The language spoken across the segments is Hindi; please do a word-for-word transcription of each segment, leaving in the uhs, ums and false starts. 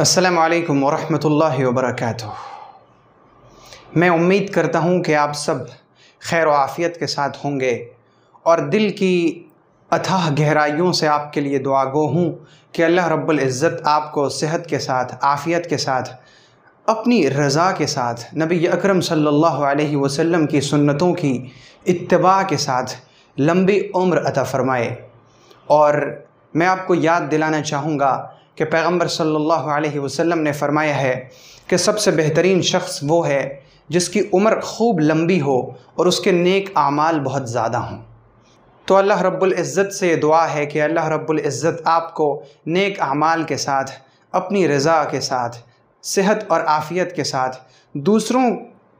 अस्सलाम वालेकुम वरहमतुल्लाहि वबरकातुहू। मैं उम्मीद करता हूँ कि आप सब खैर व आफ़ियत के साथ होंगे और दिल की अथाह गहराइयों से आपके लिए दुआगो हूँ कि अल्लाह रब्बुल इज़्ज़त आपको सेहत के साथ, आफ़ियत के साथ, अपनी रज़ा के साथ, नबी अकरम सल्लल्लाहु अलैहि वसल्लम की सुन्नतों की इत्तबा के साथ लंबी उम्र अता फ़रमाए। और मैं आपको याद दिलाना चाहूँगा कि पैगंबर सल्लल्लाहु अलैहि वसल्लम ने फ़रमाया है कि सबसे बेहतरीन शख्स वो है जिसकी उम्र खूब लंबी हो और उसके नेक आमाल बहुत ज़्यादा हों। तो अल्लाह रब्बुल इज़्ज़त से ये दुआ है कि अल्लाह रब्बुल इज़्ज़त आपको नेक आमाल के साथ, अपनी रज़ा के साथ, सेहत और आफ़ियत के साथ, दूसरों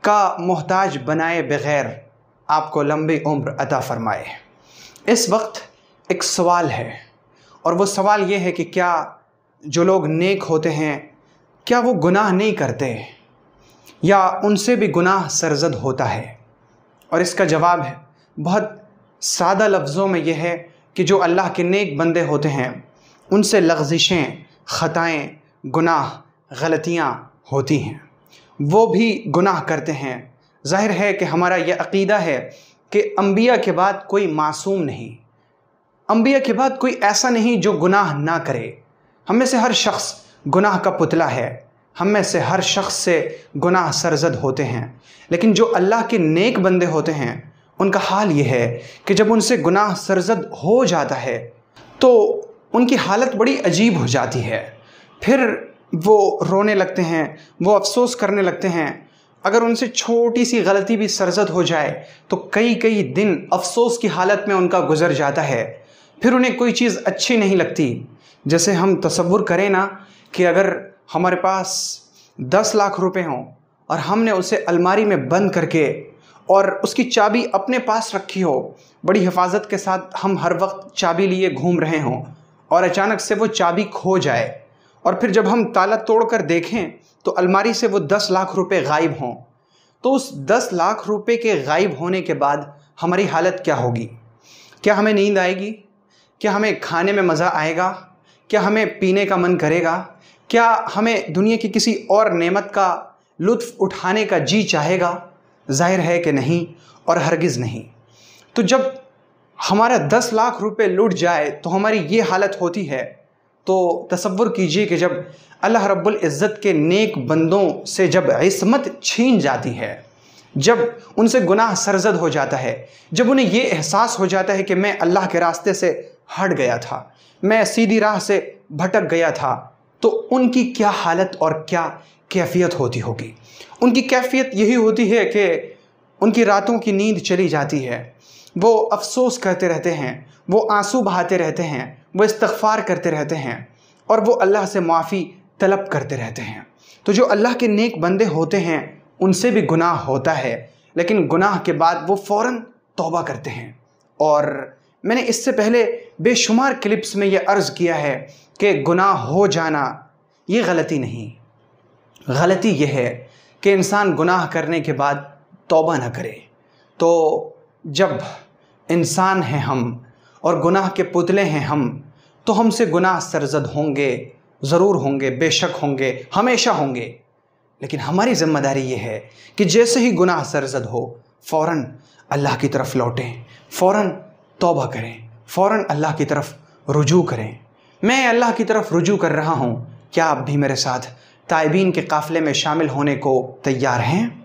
का मोहताज बनाए बग़ैर आपको लंबी उम्र अता फ़रमाए। इस वक्त एक सवाल है और वो सवाल ये है कि क्या जो लोग नेक होते हैं क्या वो गुनाह नहीं करते या उनसे भी गुनाह सरज़द होता है? और इसका जवाब है बहुत सादा लफ्ज़ों में यह है कि जो अल्लाह के नेक बंदे होते हैं उनसे लग़ज़िशें, ख़ताएँ, गुनाह, गलतियाँ होती हैं, वो भी गुनाह करते हैं। ज़ाहिर है कि हमारा यह अक़ीदा है कि अम्बिया के बाद कोई मासूम नहीं, अम्बिया के बाद कोई ऐसा नहीं जो गुनाह ना करे। हम में से हर शख्स गुनाह का पुतला है, हम में से हर शख्स से गुनाह सरज़द होते हैं। लेकिन जो अल्लाह के नेक बंदे होते हैं उनका हाल यह है कि जब उनसे गुनाह सरज़द हो जाता है तो उनकी हालत बड़ी अजीब हो जाती है। फिर वो रोने लगते हैं, वो अफ़सोस करने लगते हैं। अगर उनसे छोटी सी गलती भी सरज़द हो जाए तो कई कई दिन अफ़सोस की हालत में उनका गुज़र जाता है। फिर उन्हें कोई चीज़ अच्छी नहीं लगती। जैसे हम तसव्वुर करें ना कि अगर हमारे पास दस लाख रुपए हों और हमने उसे अलमारी में बंद करके और उसकी चाबी अपने पास रखी हो, बड़ी हिफाजत के साथ हम हर वक्त चाबी लिए घूम रहे हों और अचानक से वो चाबी खो जाए और फिर जब हम ताला तोड़कर देखें तो अलमारी से वो दस लाख रुपए गायब हों, तो उस दस लाख रुपए के गायब होने के बाद हमारी हालत क्या होगी? क्या हमें नींद आएगी? क्या हमें खाने में मज़ा आएगा? क्या हमें पीने का मन करेगा? क्या हमें दुनिया की किसी और नेमत का लुत्फ़ उठाने का जी चाहेगा? ज़ाहिर है कि नहीं, और हरगिज़ नहीं। तो जब हमारा दस लाख रुपए लुट जाए तो हमारी ये हालत होती है। तो तसव्वुर कीजिए कि जब अल्लाह रब्बुल इज़्ज़त के नेक बंदों से जब इस्मत छीन जाती है, जब उनसे गुनाह सरज़द हो जाता है, जब उन्हें ये एहसास हो जाता है कि मैं अल्लाह के रास्ते से हट गया था, मैं सीधी राह से भटक गया था, तो उनकी क्या हालत और क्या कैफियत होती होगी? उनकी कैफियत यही होती है कि उनकी रातों की नींद चली जाती है, वो अफ़सोस करते रहते हैं, वो आंसू बहाते रहते हैं, वो इस्तग़फ़ार करते रहते हैं और वो अल्लाह से माफ़ी तलब करते रहते हैं। तो जो अल्लाह के नेक बंदे होते हैं उनसे भी गुनाह होता है, लेकिन गुनाह के बाद वो फ़ौरन तौबा करते हैं। और मैंने इससे पहले बेशुमार क्लिप्स में यह अर्ज़ किया है कि गुनाह हो जाना ये गलती नहीं, गलती यह है कि इंसान गुनाह करने के बाद तौबा ना करे। तो जब इंसान हैं हम और गुनाह के पुतले हैं हम, तो हमसे गुनाह सरज़द होंगे, ज़रूर होंगे, बेशक होंगे, हमेशा होंगे। लेकिन हमारी ज़िम्मेदारी ये है कि जैसे ही गुनाह सरज़द हो फ़ौरन अल्लाह की तरफ़ लौटें, फ़ौरन तौबा करें, फ़ौरन अल्लाह की तरफ़ रुजू करें। मैं अल्लाह की तरफ़ रुजू कर रहा हूँ, क्या आप भी मेरे साथ ताइबीन के काफ़िले में शामिल होने को तैयार हैं?